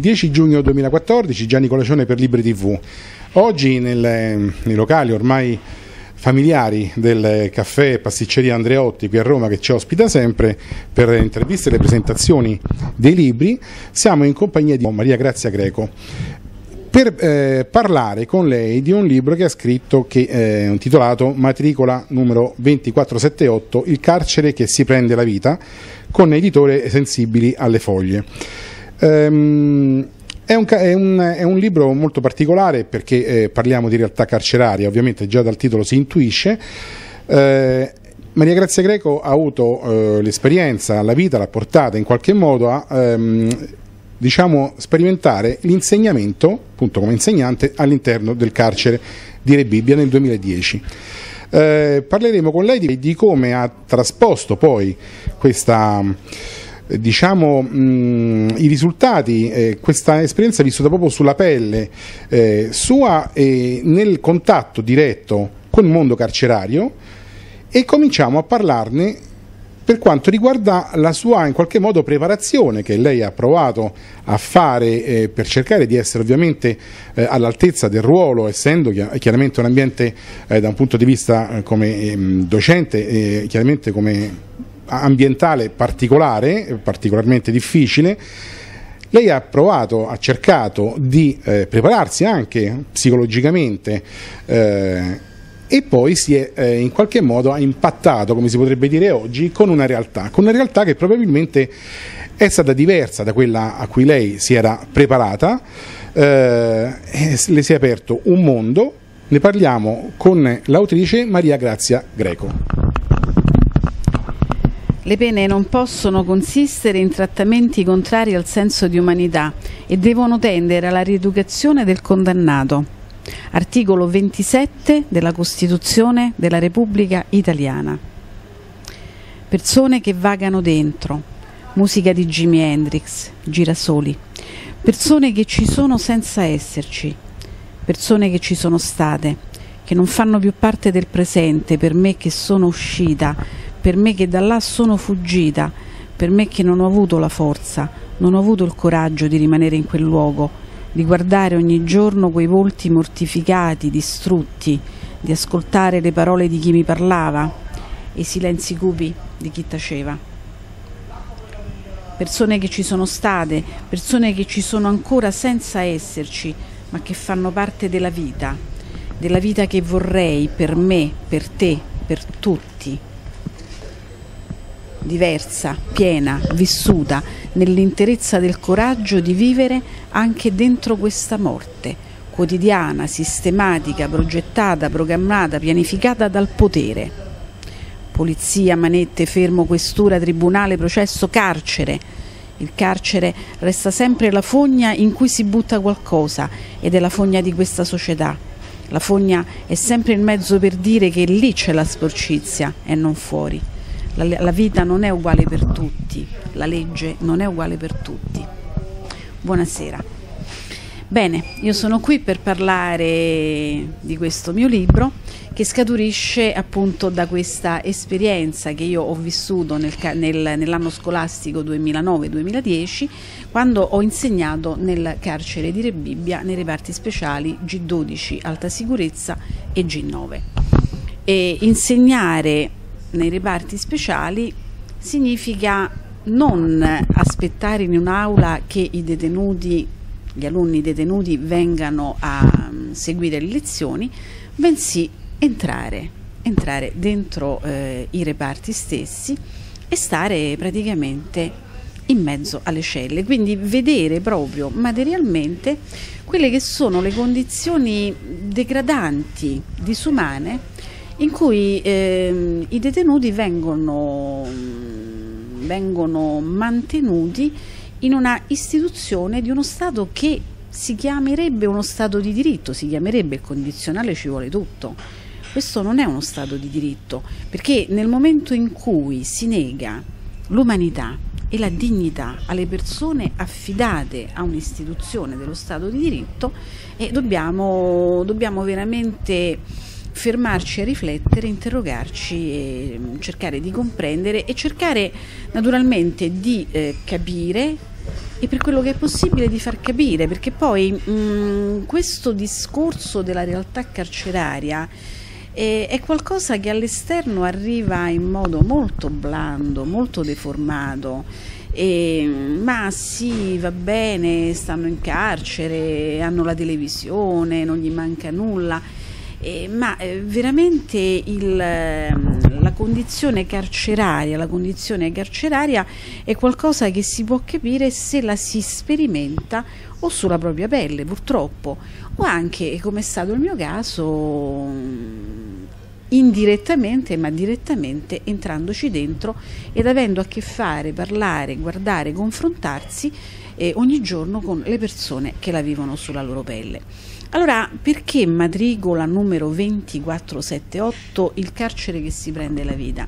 10 giugno 2014, Gianni Colacione per Libri TV. Oggi nei locali ormai familiari del caffè e pasticceria Andreotti qui a Roma, che ci ospita sempre per le interviste e le presentazioni dei libri, siamo in compagnia di Maria Grazia Greco per parlare con lei di un libro che ha scritto, che è intitolato Matricola numero 2478, il carcere che si prende la vita, con editore Sensibili alle Foglie. È un libro molto particolare perché parliamo di realtà carceraria, ovviamente già dal titolo si intuisce. Maria Grazia Greco ha avuto l'esperienza, la vita l'ha portata in qualche modo a sperimentare l'insegnamento, appunto come insegnante, all'interno del carcere di Rebibbia nel 2010. Parleremo con lei di come ha trasposto poi questa... i risultati, questa esperienza vissuta proprio sulla pelle sua, nel contatto diretto con il mondo carcerario, e cominciamo a parlarne per quanto riguarda la sua, in qualche modo, preparazione che lei ha provato a fare per cercare di essere ovviamente all'altezza del ruolo, essendo chiaramente un ambiente da un punto di vista come docente, chiaramente come ambientale particolarmente difficile. Lei ha cercato di prepararsi anche psicologicamente e poi si è in qualche modo impattato, come si potrebbe dire oggi, con una realtà che probabilmente è stata diversa da quella a cui lei si era preparata. Le si è aperto un mondo, ne parliamo con l'autrice Maria Grazia Greco. Le pene non possono consistere in trattamenti contrari al senso di umanità e devono tendere alla rieducazione del condannato. Articolo 27 della Costituzione della Repubblica Italiana. Persone che vagano dentro. Musica di Jimi Hendrix, girasoli. Persone che ci sono senza esserci. Persone che ci sono state, che non fanno più parte del presente, per me che sono uscita, per me che da là sono fuggita, per me che non ho avuto la forza, non ho avuto il coraggio di rimanere in quel luogo, di guardare ogni giorno quei volti mortificati, distrutti, di ascoltare le parole di chi mi parlava e i silenzi cupi di chi taceva. Persone che ci sono state, persone che ci sono ancora senza esserci, ma che fanno parte della vita che vorrei per me, per te, per tutti. Diversa, piena, vissuta nell'interezza del coraggio di vivere anche dentro questa morte, quotidiana, sistematica, progettata, programmata, pianificata dal potere. Polizia, manette, fermo, questura, tribunale, processo, carcere. Il carcere resta sempre la fogna in cui si butta qualcosa, ed è la fogna di questa società. La fogna è sempre il mezzo per dire che lì c'è la sporcizia e non fuori. La vita non è uguale per tutti, la legge non è uguale per tutti. Buonasera. Bene, io sono qui per parlare di questo mio libro, che scaturisce appunto da questa esperienza che io ho vissuto nell'anno scolastico 2009-2010, quando ho insegnato nel carcere di Rebibbia nei reparti speciali G12, alta sicurezza, e G9. E insegnare nei reparti speciali significa non aspettare in un'aula che i detenuti, gli alunni detenuti, vengano a seguire le lezioni, bensì entrare dentro i reparti stessi e stare praticamente in mezzo alle celle, quindi vedere proprio materialmente quelle che sono le condizioni degradanti, disumane, in cui i detenuti vengono mantenuti in una istituzione di uno Stato che si chiamerebbe uno Stato di diritto, si chiamerebbe il condizionale, ci vuole tutto. Questo non è uno Stato di diritto, perché nel momento in cui si nega l'umanità e la dignità alle persone affidate a un'istituzione dello Stato di diritto, dobbiamo veramente fermarci a riflettere, interrogarci e cercare di comprendere e cercare naturalmente di capire e per quello che è possibile di far capire, perché poi questo discorso della realtà carceraria è qualcosa che all'esterno arriva in modo molto blando, molto deformato, ma sì, va bene, stanno in carcere, hanno la televisione, non gli manca nulla, ma veramente la condizione carceraria è qualcosa che si può capire se la si sperimenta o sulla propria pelle, purtroppo, o anche, come è stato il mio caso, indirettamente ma direttamente entrandoci dentro ed avendo a che fare, parlare, guardare, confrontarsi ogni giorno con le persone che la vivono sulla loro pelle. Allora, perché matricola numero 2478, il carcere che si prende la vita?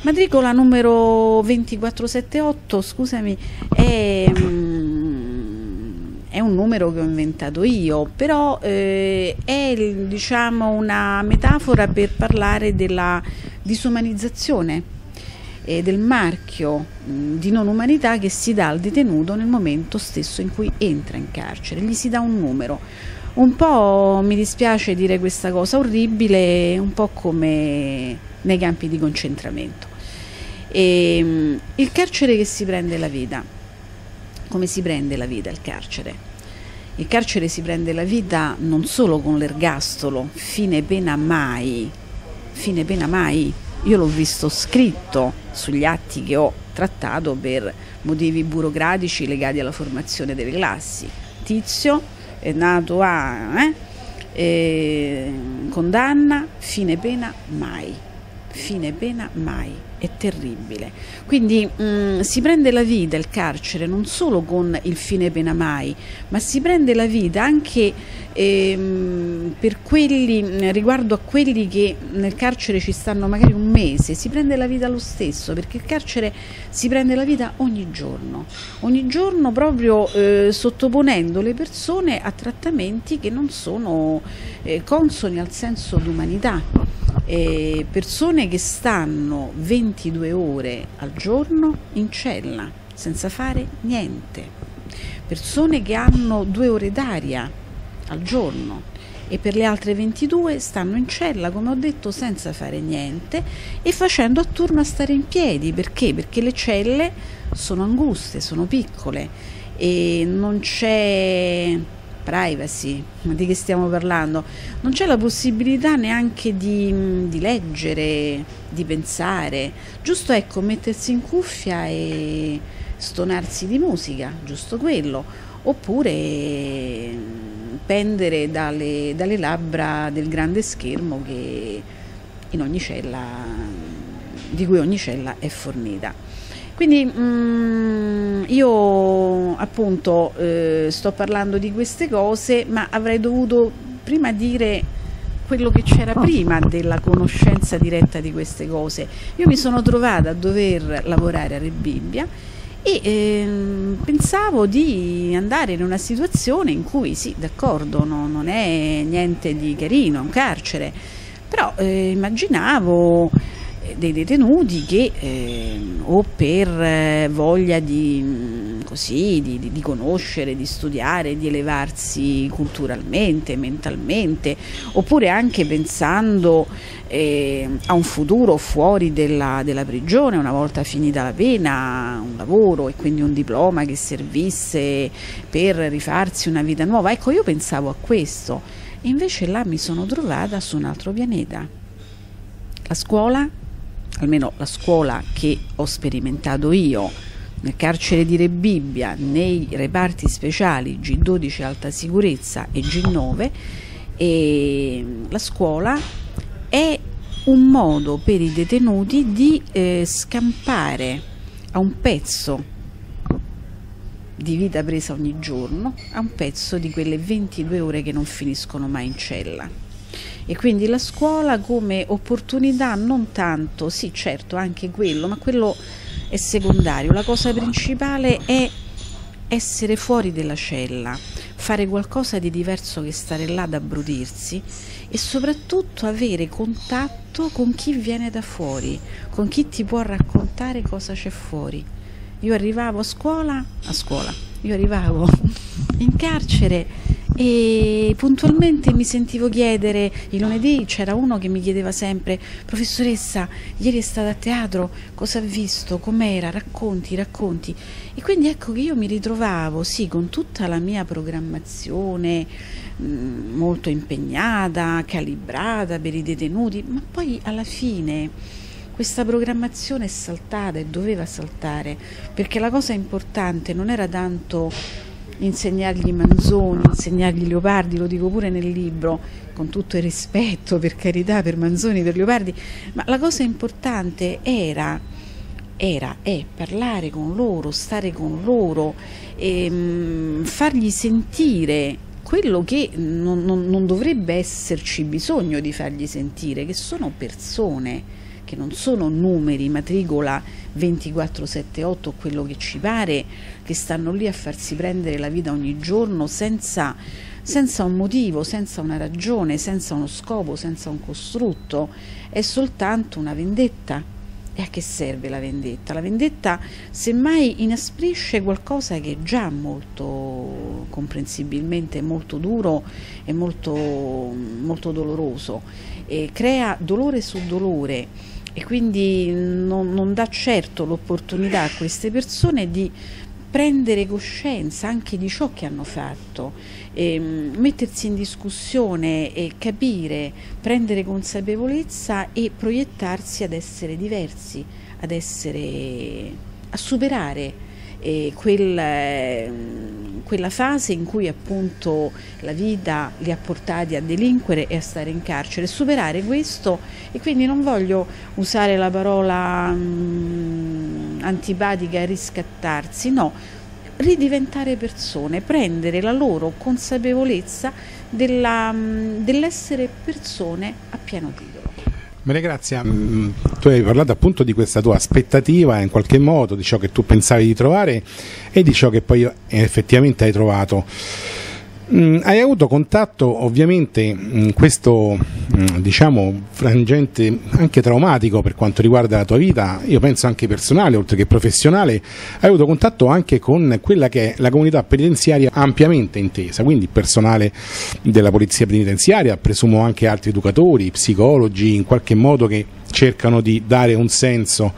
Matricola numero 2478, scusami, è un numero che ho inventato io, però è, diciamo, una metafora per parlare della disumanizzazione e del marchio di non umanità che si dà al detenuto nel momento stesso in cui entra in carcere. Gli si dà un numero. Un po' mi dispiace dire questa cosa orribile, un po' come nei campi di concentramento. Il carcere che si prende la vita. Come si prende la vita al carcere? Il carcere si prende la vita non solo con l'ergastolo, fine pena mai, io l'ho visto scritto sugli atti che ho trattato per motivi burocratici legati alla formazione delle classi. Tizio è nato a condanna, fine pena mai, fine pena mai. È terribile. Quindi si prende la vita il carcere non solo con il fine pena mai, ma si prende la vita anche per quelli, riguardo a quelli che nel carcere ci stanno magari un mese, si prende la vita lo stesso, perché il carcere si prende la vita ogni giorno proprio sottoponendo le persone a trattamenti che non sono consoni al senso d'umanità. Persone che stanno 22 ore al giorno in cella senza fare niente, persone che hanno 2 ore d'aria al giorno e per le altre 22 stanno in cella, come ho detto, senza fare niente e facendo a turno a stare in piedi. Perché? Perché le celle sono anguste, sono piccole e non c'è privacy, ma di che stiamo parlando? Non c'è la possibilità neanche di leggere, di pensare, giusto, ecco, mettersi in cuffia e stonarsi di musica, giusto quello, oppure pendere dalle labbra del grande schermo che di cui ogni cella è fornita. Quindi io appunto sto parlando di queste cose, ma avrei dovuto prima dire quello che c'era prima della conoscenza diretta di queste cose. Io mi sono trovata a dover lavorare a Rebibbia e pensavo di andare in una situazione in cui sì, d'accordo, no, non è niente di carino, è un carcere, però immaginavo dei detenuti che o per voglia di conoscere, di studiare, di elevarsi culturalmente, mentalmente, oppure anche pensando a un futuro fuori della prigione, una volta finita la pena, un lavoro e quindi un diploma che servisse per rifarsi una vita nuova. Ecco, io pensavo a questo, invece là mi sono trovata su un altro pianeta. La scuola, almeno la scuola che ho sperimentato io nel carcere di Rebibbia, nei reparti speciali G12 alta sicurezza e G9, e la scuola è un modo per i detenuti di scampare a un pezzo di vita presa ogni giorno, a un pezzo di quelle 22 ore che non finiscono mai in cella. E quindi la scuola come opportunità, non tanto, sì certo anche quello, ma quello è secondario, la cosa principale è essere fuori della cella, fare qualcosa di diverso che stare là ad abbrutirsi e soprattutto avere contatto con chi viene da fuori, con chi ti può raccontare cosa c'è fuori. Io arrivavo a scuola, io arrivavo in carcere e puntualmente mi sentivo chiedere, il lunedì c'era uno che mi chiedeva sempre: professoressa, ieri è stata a teatro, cosa ha visto, com'era, racconti. E quindi ecco che io mi ritrovavo, sì, con tutta la mia programmazione molto impegnata, calibrata per i detenuti, ma poi alla fine questa programmazione è saltata e doveva saltare, perché la cosa importante non era tanto insegnargli Manzoni, insegnargli Leopardi, lo dico pure nel libro, con tutto il rispetto, per carità, per Manzoni, per Leopardi, ma la cosa importante è parlare con loro, stare con loro, e, fargli sentire quello che non dovrebbe esserci bisogno di fargli sentire, che sono persone, che non sono numeri, matricola 2478 o quello che ci pare, che stanno lì a farsi prendere la vita ogni giorno senza un motivo, senza una ragione, senza uno scopo, senza un costrutto, è soltanto una vendetta. E a che serve la vendetta? La vendetta semmai inasprisce qualcosa che è già molto, comprensibilmente, molto duro e molto doloroso, e crea dolore su dolore, e quindi non dà certo l'opportunità a queste persone di prendere coscienza anche di ciò che hanno fatto, e mettersi in discussione e capire, prendere consapevolezza e proiettarsi ad essere diversi, a superare quella fase in cui appunto la vita li ha portati a delinquere e a stare in carcere, superare questo. E quindi non voglio usare la parola antipatica, riscattarsi, no, ridiventare persone, prendere la loro consapevolezza dell'essere persone a pieno titolo. Maria Grazia, tu hai parlato appunto di questa tua aspettativa, in qualche modo, di ciò che tu pensavi di trovare e di ciò che poi effettivamente hai trovato. Hai avuto contatto ovviamente in questo, diciamo, frangente anche traumatico per quanto riguarda la tua vita, io penso anche personale oltre che professionale, hai avuto contatto anche con quella che è la comunità penitenziaria ampiamente intesa, quindi il personale della polizia penitenziaria, presumo anche altri educatori, psicologi, in qualche modo che cercano di dare un senso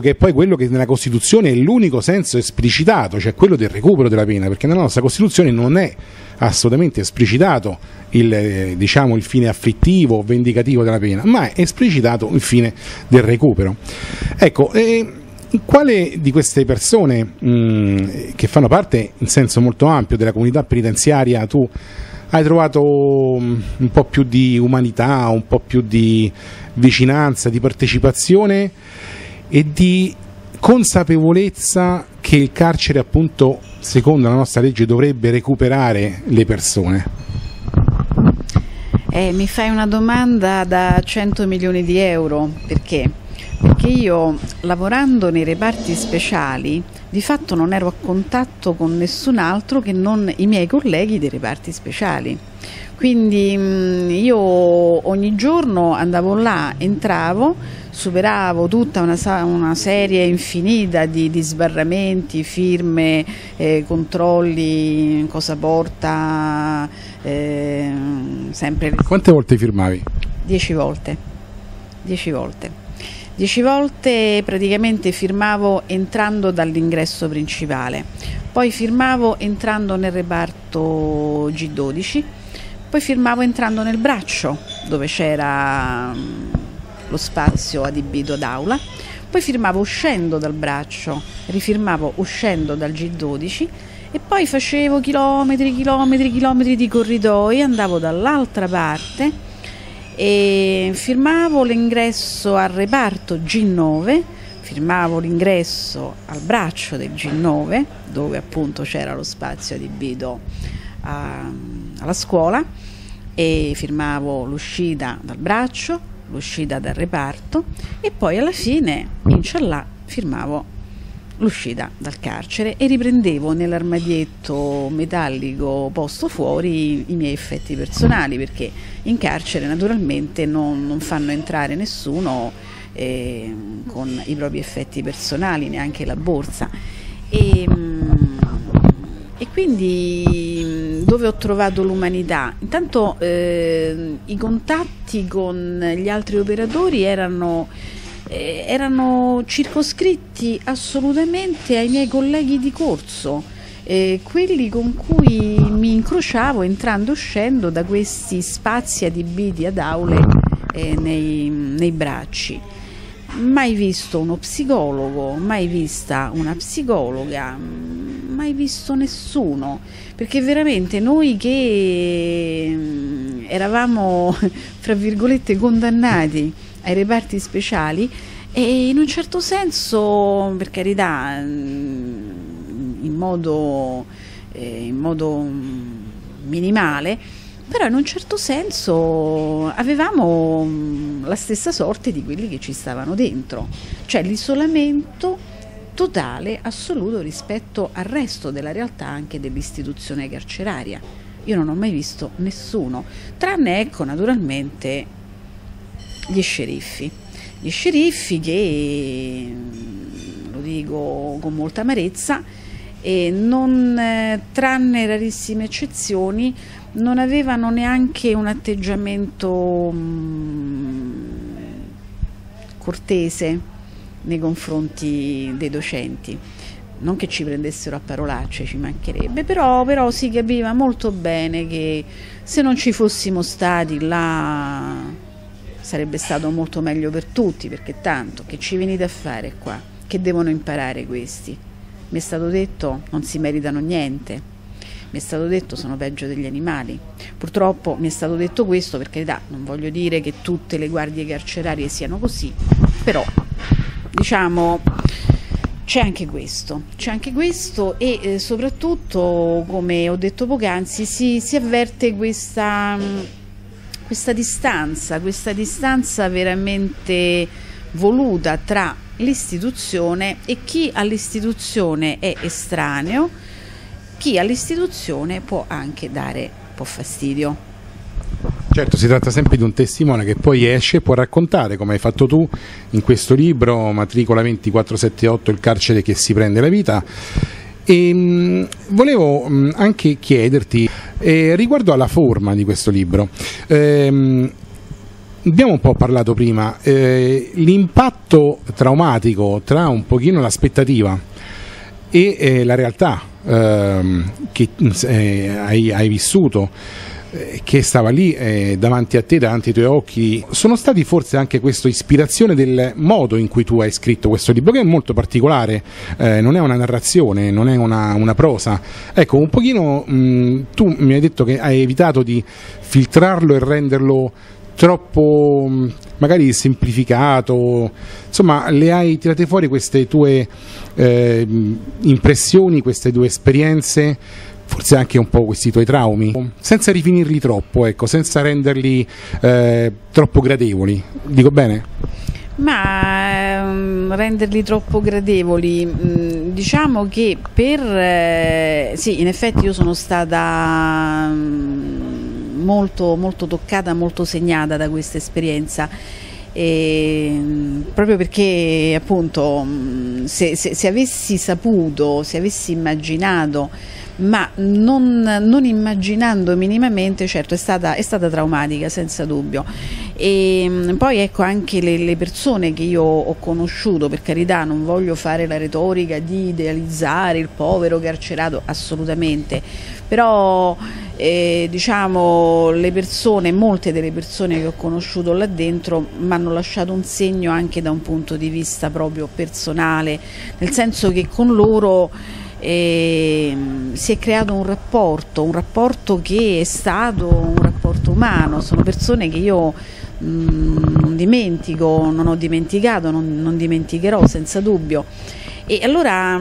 che è poi quello che nella Costituzione è l'unico senso esplicitato, cioè quello del recupero della pena, perché nella nostra Costituzione non è assolutamente esplicitato il fine afflittivo o vendicativo della pena, ma è esplicitato il fine del recupero. Ecco, quale di queste persone che fanno parte in senso molto ampio della comunità penitenziaria tu hai trovato un po' più di umanità, un po' più di vicinanza, di partecipazione e di consapevolezza che il carcere appunto, secondo la nostra legge, dovrebbe recuperare le persone? Mi fai una domanda da 100 milioni di euro, perché? Perché io, lavorando nei reparti speciali, di fatto non ero a contatto con nessun altro che non i miei colleghi dei reparti speciali. Quindi io ogni giorno andavo là, entravo, superavo tutta una serie infinita di sbarramenti, firme, controlli, cosa porta, sempre. Quante volte firmavi? 10 volte. 10 volte. 10 volte praticamente firmavo entrando dall'ingresso principale, poi firmavo entrando nel reparto G12, poi firmavo entrando nel braccio dove c'era lo spazio adibito ad aula, poi firmavo uscendo dal braccio, rifirmavo uscendo dal G12 e poi facevo chilometri di corridoi, andavo dall'altra parte e firmavo l'ingresso al reparto G9, firmavo l'ingresso al braccio del G9 dove appunto c'era lo spazio adibito alla scuola, e firmavo l'uscita dal braccio, l'uscita dal reparto e poi alla fine, inshallah, firmavo l'uscita dal carcere e riprendevo nell'armadietto metallico posto fuori i miei effetti personali, perché in carcere naturalmente non fanno entrare nessuno con i propri effetti personali, neanche la borsa. E quindi dove ho trovato l'umanità? Intanto i contatti con gli altri operatori erano circoscritti assolutamente ai miei colleghi di corso, quelli con cui mi incrociavo entrando e uscendo da questi spazi adibiti ad aule nei bracci. Mai visto uno psicologo, mai vista una psicologa, mai visto nessuno, perché veramente noi che eravamo fra virgolette condannati ai reparti speciali, e in un certo senso, per carità, in modo minimale, però in un certo senso avevamo la stessa sorte di quelli che ci stavano dentro, cioè l'isolamento totale, assoluto rispetto al resto della realtà anche dell'istituzione carceraria. Io non ho mai visto nessuno, tranne, ecco, naturalmente gli sceriffi che, lo dico con molta amarezza, tranne rarissime eccezioni, non avevano neanche un atteggiamento cortese nei confronti dei docenti. Non che ci prendessero a parolacce, ci mancherebbe, però si capiva molto bene che se non ci fossimo stati là sarebbe stato molto meglio per tutti, perché tanto che ci venite a fare qua, che devono imparare questi? Mi è stato detto non si meritano niente. Mi è stato detto sono peggio degli animali. Purtroppo mi è stato detto questo, per carità, non voglio dire che tutte le guardie carcerarie siano così, però diciamo c'è anche questo e soprattutto, come ho detto poc'anzi, si avverte questa distanza veramente voluta tra l'istituzione e chi all'istituzione è estraneo. Chi all'istituzione può anche dare un po' fastidio. Certo, si tratta sempre di un testimone che poi esce e può raccontare, come hai fatto tu in questo libro, Matricola 2478, il carcere che si prende la vita. E volevo anche chiederti riguardo alla forma di questo libro. Abbiamo un po' parlato prima, l'impatto traumatico tra un pochino l'aspettativa e la realtà che hai vissuto, che stava lì davanti a te, davanti ai tuoi occhi, sono stati forse anche questa ispirazione del modo in cui tu hai scritto questo libro, che è molto particolare, non è una narrazione, non è una prosa. Ecco, un pochino tu mi hai detto che hai evitato di filtrarlo e renderlo troppo magari semplificato, insomma le hai tirate fuori queste tue impressioni, queste tue esperienze, forse anche un po' questi tuoi traumi, senza rifinirli troppo, ecco, senza renderli troppo gradevoli, dico bene? Ma renderli troppo gradevoli, diciamo che per... sì, in effetti io sono stata... molto, molto toccata, molto segnata da questa esperienza, proprio perché appunto se avessi saputo, se avessi immaginato, ma non immaginando minimamente, certo è stata traumatica senza dubbio. E poi ecco anche le persone che io ho conosciuto, per carità non voglio fare la retorica di idealizzare il povero carcerato, assolutamente, però diciamo molte delle persone che ho conosciuto là dentro mi hanno lasciato un segno anche da un punto di vista proprio personale, nel senso che con loro si è creato un rapporto che è stato un rapporto umano. Sono persone che io non dimentico, non ho dimenticato, non dimenticherò senza dubbio. E allora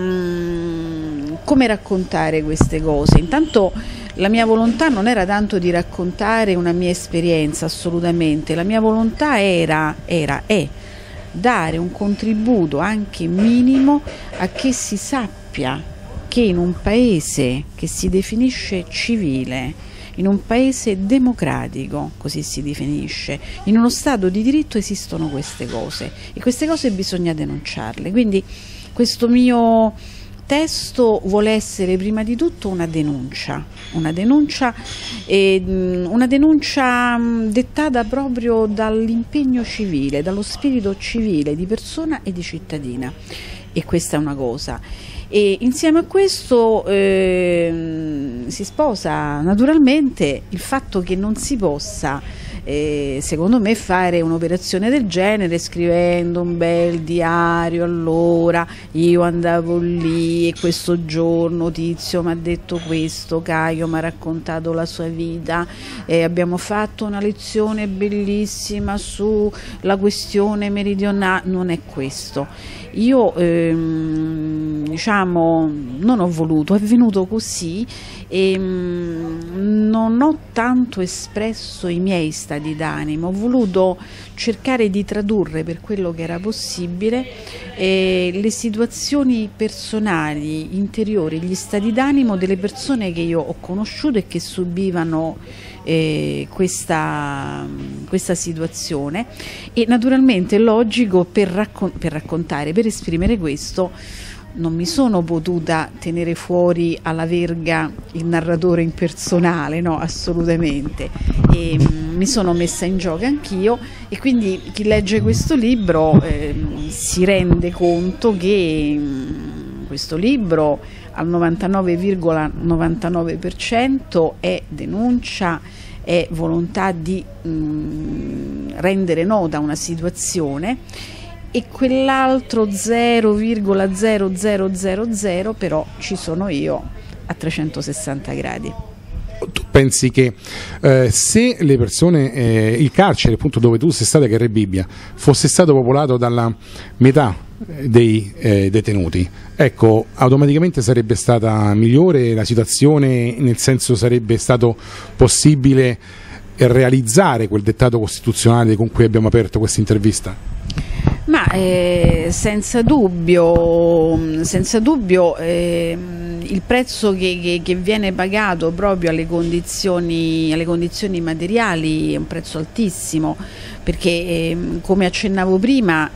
come raccontare queste cose? Intanto la mia volontà non era tanto di raccontare una mia esperienza, assolutamente, la mia volontà è dare un contributo anche minimo a che si sappia che in un paese che si definisce civile, in un paese democratico, così si definisce, in uno Stato di diritto esistono queste cose e queste cose bisogna denunciarle. Quindi questo mio testo vuole essere prima di tutto una denuncia dettata proprio dall'impegno civile, dallo spirito civile di persona e di cittadina, e questa è una cosa. E insieme a questo si sposa naturalmente il fatto che non si possa, secondo me, fare un'operazione del genere scrivendo un bel diario: allora io andavo lì e questo giorno Tizio mi ha detto questo, Caio mi ha raccontato la sua vita, abbiamo fatto una lezione bellissima sulla questione meridionale. Non è questo. Io diciamo non ho voluto, è venuto così e non ho tanto espresso i miei stati d'animo, ho voluto cercare di tradurre per quello che era possibile le situazioni personali, interiori, gli stati d'animo delle persone che io ho conosciuto e che subivano questa situazione, e naturalmente è logico per raccontare, per esprimere questo non mi sono potuta tenere fuori alla verga il narratore impersonale, no, assolutamente, e mi sono messa in gioco anch'io, e quindi chi legge questo libro si rende conto che questo libro al 99,99% è denuncia, è volontà di rendere nota una situazione, e quell'altro 0,0000 però ci sono io a 360 gradi. Tu pensi che se le persone, il carcere appunto dove tu sei stata, che è Rebibbia, fosse stato popolato dalla metà dei detenuti, ecco, automaticamente sarebbe stata migliore la situazione, nel senso sarebbe stato possibile realizzare quel dettato costituzionale con cui abbiamo aperto questa intervista? Ma senza dubbio il prezzo che viene pagato proprio alle condizioni materiali è un prezzo altissimo, perché come accennavo prima,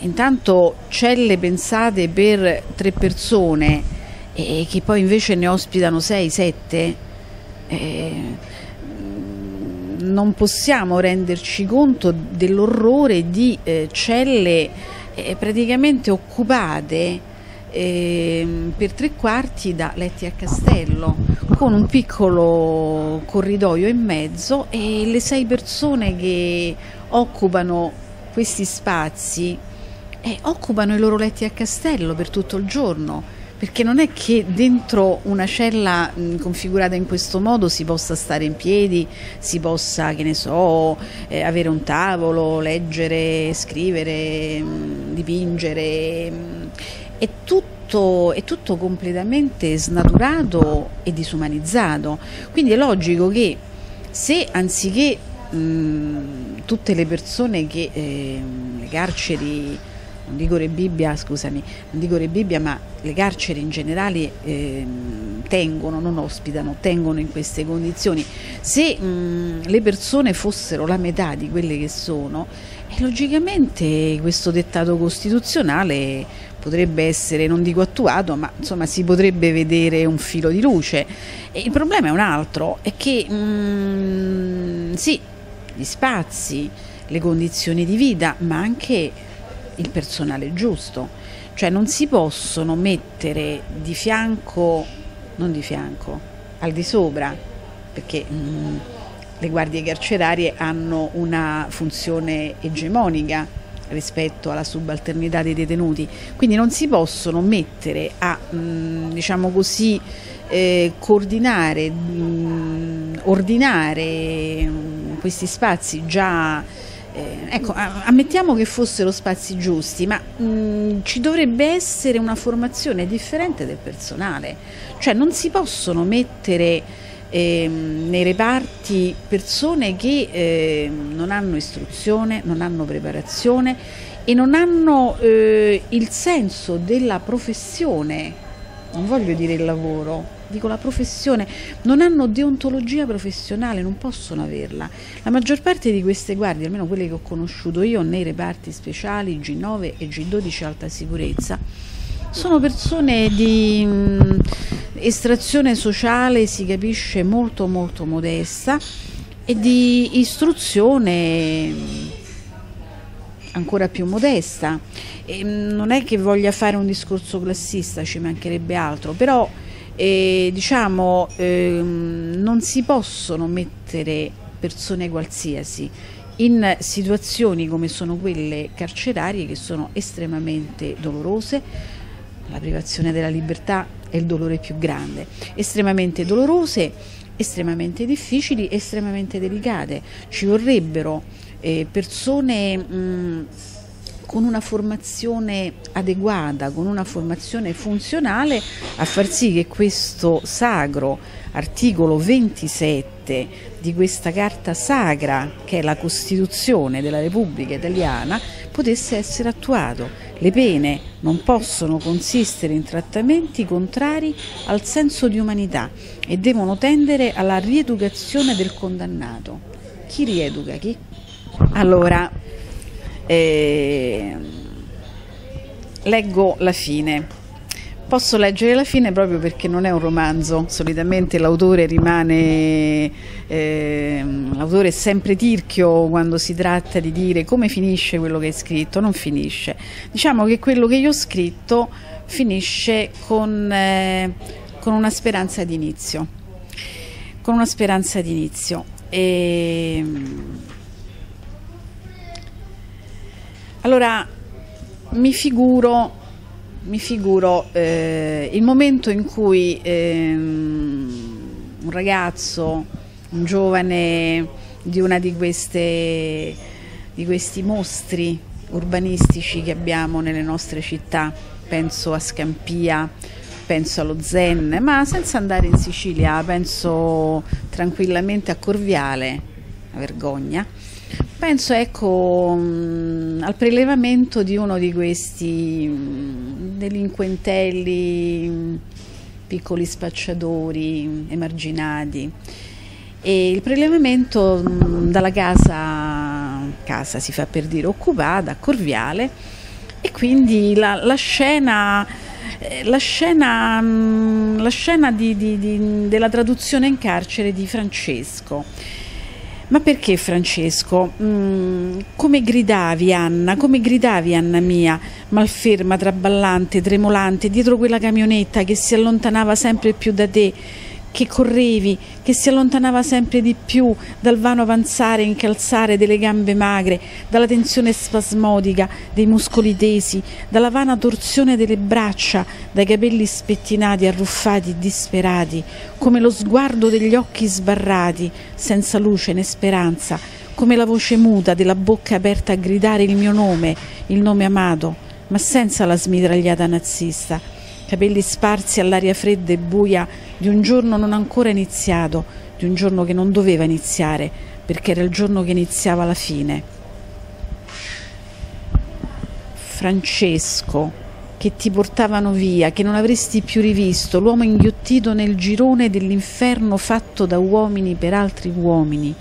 intanto celle pensate per 3 persone che poi invece ne ospitano 6, 7, non possiamo renderci conto dell'orrore di celle praticamente occupate per 3/4 da letti a castello, con un piccolo corridoio in mezzo, e le 6 persone che occupano questi spazi occupano i loro letti a castello per tutto il giorno, perché non è che dentro una cella configurata in questo modo si possa stare in piedi, si possa, che ne so, avere un tavolo, leggere, scrivere, dipingere. È tutto completamente snaturato e disumanizzato. Quindi è logico che se anziché tutte le persone che le carceri, non dico Rebibbia, scusami, non dico Rebibbia, ma le carceri in generale tengono, non ospitano, tengono in queste condizioni, se le persone fossero la metà di quelle che sono, logicamente questo dettato costituzionale potrebbe essere, non dico attuato, ma insomma si potrebbe vedere un filo di luce. E il problema è un altro, è che sì, gli spazi, le condizioni di vita, ma anche il personale giusto, cioè non si possono mettere di fianco, non di fianco, al di sopra, perché le guardie carcerarie hanno una funzione egemonica rispetto alla subalternità dei detenuti, quindi non si possono mettere a, diciamo così, coordinare, ordinare questi spazi già. Ecco, ammettiamo che fossero spazi giusti, ma ci dovrebbe essere una formazione differente del personale, cioè non si possono mettere nei reparti persone che non hanno istruzione, non hanno preparazione e non hanno il senso della professione, non voglio dire il lavoro, dico la professione, non hanno deontologia professionale, non possono averla. La maggior parte di queste guardie, almeno quelle che ho conosciuto io nei reparti speciali G9 e G12 alta sicurezza, sono persone di estrazione sociale, si capisce, molto molto modesta, e di istruzione ancora più modesta. E non è che voglia fare un discorso classista, ci mancherebbe altro, però diciamo non si possono mettere persone qualsiasi in situazioni come sono quelle carcerarie, che sono estremamente dolorose. La privazione della libertà è il dolore più grande, estremamente dolorose, estremamente difficili, estremamente delicate. Ci vorrebbero persone con una formazione adeguata, con una formazione funzionale, a far sì che questo sacro articolo 27 di questa carta sacra, che è la Costituzione della Repubblica Italiana, potesse essere attuato. Le pene non possono consistere in trattamenti contrari al senso di umanità e devono tendere alla rieducazione del condannato. Chi rieduca chi? Allora, leggo la fine. Posso leggere la fine proprio perché non è un romanzo, solitamente l'autore rimane, l'autore è sempre tirchio quando si tratta di dire come finisce quello che hai scritto. Non finisce, diciamo che quello che io ho scritto finisce con una speranza di inizio, con una speranza di inizio. Allora, mi figuro il momento in cui un ragazzo, un giovane di una di questi mostri urbanistici che abbiamo nelle nostre città, penso a Scampia, penso allo Zen, ma senza andare in Sicilia, penso tranquillamente a Corviale, una vergogna. Penso, ecco, al prelevamento di uno di questi delinquentelli, piccoli spacciatori, emarginati, e il prelevamento dalla casa si fa per dire occupata, a Corviale, e quindi la scena della traduzione in carcere di Francesco. Ma perché Francesco? Come gridavi Anna mia, malferma, traballante, tremolante, dietro quella camionetta che si allontanava sempre più da te, che correvi, che si allontanava sempre di più dal vano avanzare e incalzare delle gambe magre, dalla tensione spasmodica dei muscoli tesi, dalla vana torsione delle braccia, dai capelli spettinati, arruffati, disperati, come lo sguardo degli occhi sbarrati, senza luce né speranza, come la voce muta della bocca aperta a gridare il nome amato, ma senza la smitragliata nazista. Capelli sparsi all'aria fredda e buia di un giorno non ancora iniziato, di un giorno che non doveva iniziare, perché era il giorno che iniziava la fine. Francesco, che ti portavano via, che non avresti più rivisto, l'uomo inghiottito nel girone dell'inferno fatto da uomini per altri uomini,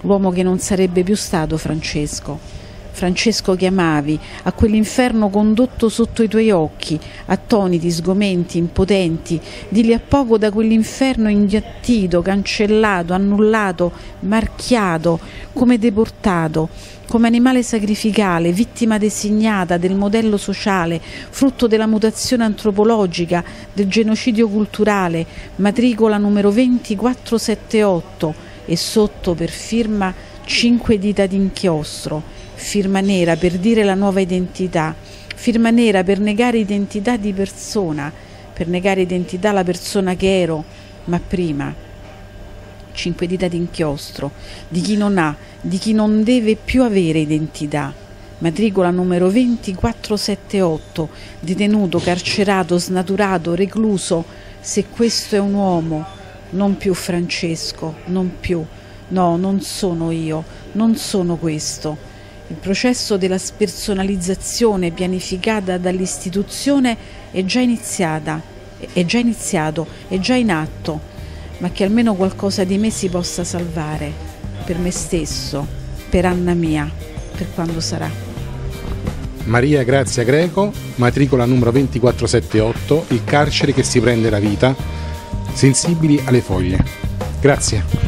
l'uomo che non sarebbe più stato Francesco. Francesco che amavi, a quell'inferno condotto sotto i tuoi occhi, attoniti, sgomenti, impotenti, di lì a poco da quell'inferno inghiattito, cancellato, annullato, marchiato, come deportato, come animale sacrificale, vittima designata del modello sociale, frutto della mutazione antropologica, del genocidio culturale, matricola numero 2478, e sotto per firma 5 dita d'inchiostro. Firma nera per dire la nuova identità, firma nera per negare identità di persona, per negare identità alla persona che ero, ma prima 5 dita d'inchiostro, di chi non ha, di chi non deve più avere identità. Matricola numero 2478, detenuto, carcerato, snaturato, recluso. Se questo è un uomo, non più Francesco, non più, no, non sono io, non sono questo. Il processo della spersonalizzazione pianificata dall'istituzione è già iniziata. è già iniziato, è già in atto, ma che almeno qualcosa di me si possa salvare, per me stesso, per Anna mia, per quando sarà. Maria Grazia Greco, matricola numero 2478, il carcere che si prende la vita, sensibili alle foglie. Grazie.